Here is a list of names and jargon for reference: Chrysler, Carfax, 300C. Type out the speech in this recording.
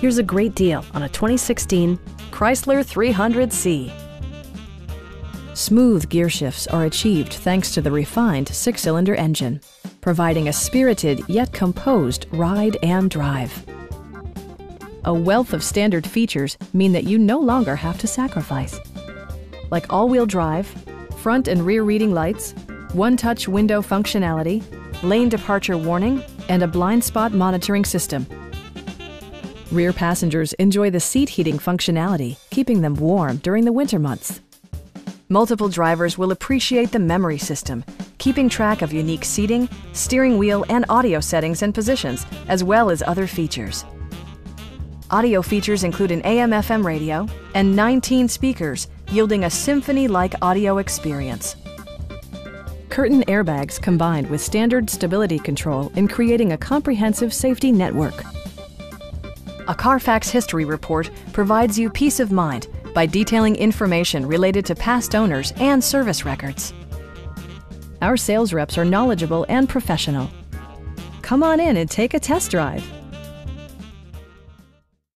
Here's a great deal on a 2016 Chrysler 300C. Smooth gear shifts are achieved thanks to the refined six-cylinder engine, providing a spirited yet composed ride and drive. A wealth of standard features mean that you no longer have to sacrifice, like all-wheel drive, front and rear reading lights, one-touch window functionality, lane departure warning, and a blind spot monitoring system. Rear passengers enjoy the seat heating functionality, keeping them warm during the winter months. Multiple drivers will appreciate the memory system, keeping track of unique seating, steering wheel and audio settings and positions, as well as other features. Audio features include an AM/FM radio and 19 speakers, yielding a symphony-like audio experience. Curtain airbags combined with standard stability control in creating a comprehensive safety network. A Carfax history report provides you peace of mind by detailing information related to past owners and service records. Our sales reps are knowledgeable and professional. Come on in and take a test drive.